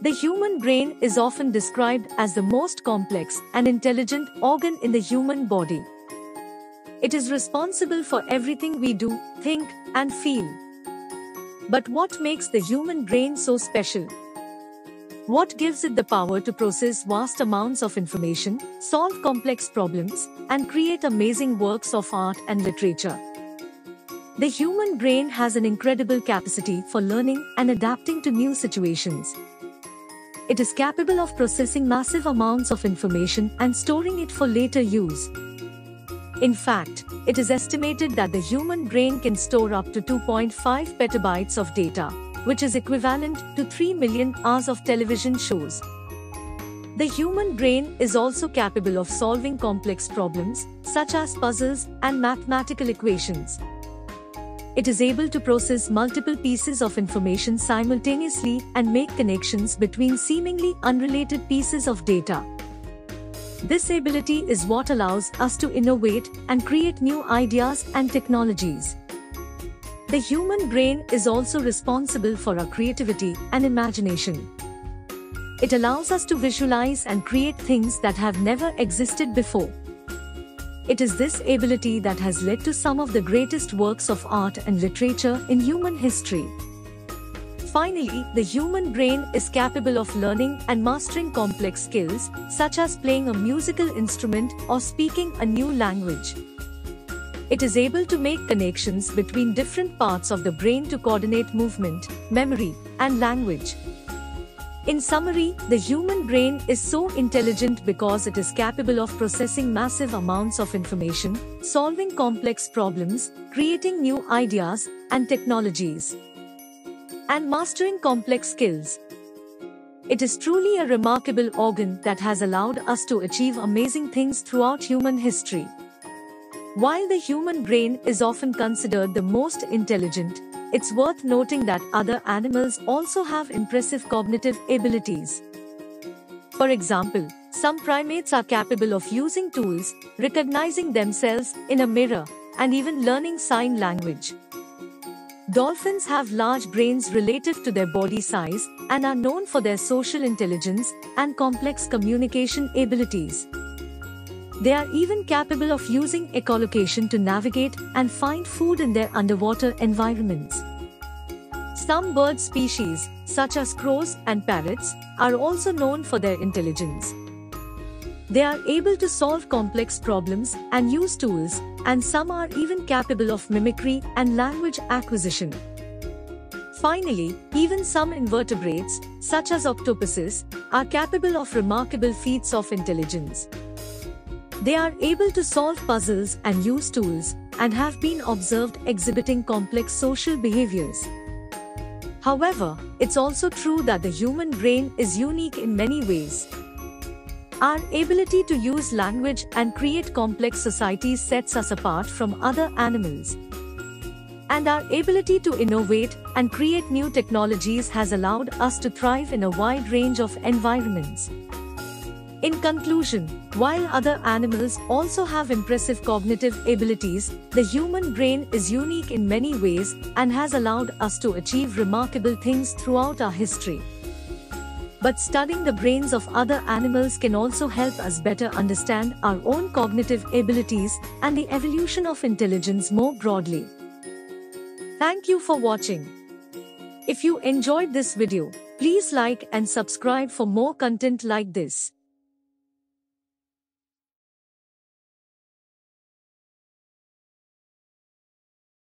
The human brain is often described as the most complex and intelligent organ in the human body. It is responsible for everything we do, think, and feel. But what makes the human brain so special? What gives it the power to process vast amounts of information, solve complex problems, and create amazing works of art and literature? The human brain has an incredible capacity for learning and adapting to new situations. It is capable of processing massive amounts of information and storing it for later use. In fact, it is estimated that the human brain can store up to 2.5 petabytes of data, which is equivalent to 3 million hours of television shows. The human brain is also capable of solving complex problems, such as puzzles and mathematical equations. It is able to process multiple pieces of information simultaneously and make connections between seemingly unrelated pieces of data. This ability is what allows us to innovate and create new ideas and technologies. The human brain is also responsible for our creativity and imagination. It allows us to visualize and create things that have never existed before. It is this ability that has led to some of the greatest works of art and literature in human history. Finally, the human brain is capable of learning and mastering complex skills, such as playing a musical instrument or speaking a new language. It is able to make connections between different parts of the brain to coordinate movement, memory, and language. In summary, the human brain is so intelligent because it is capable of processing massive amounts of information, solving complex problems, creating new ideas and technologies, and mastering complex skills. It is truly a remarkable organ that has allowed us to achieve amazing things throughout human history. While the human brain is often considered the most intelligent, it's worth noting that other animals also have impressive cognitive abilities. For example, some primates are capable of using tools, recognizing themselves in a mirror, and even learning sign language. Dolphins have large brains relative to their body size and are known for their social intelligence and complex communication abilities. They are even capable of using echolocation to navigate and find food in their underwater environments. Some bird species, such as crows and parrots, are also known for their intelligence. They are able to solve complex problems and use tools, and some are even capable of mimicry and language acquisition. Finally, even some invertebrates, such as octopuses, are capable of remarkable feats of intelligence. They are able to solve puzzles and use tools, and have been observed exhibiting complex social behaviors. However, it's also true that the human brain is unique in many ways. Our ability to use language and create complex societies sets us apart from other animals. And our ability to innovate and create new technologies has allowed us to thrive in a wide range of environments. In conclusion, while other animals also have impressive cognitive abilities, the human brain is unique in many ways and has allowed us to achieve remarkable things throughout our history. But studying the brains of other animals can also help us better understand our own cognitive abilities and the evolution of intelligence more broadly. Thank you for watching. If you enjoyed this video, please like and subscribe for more content like this.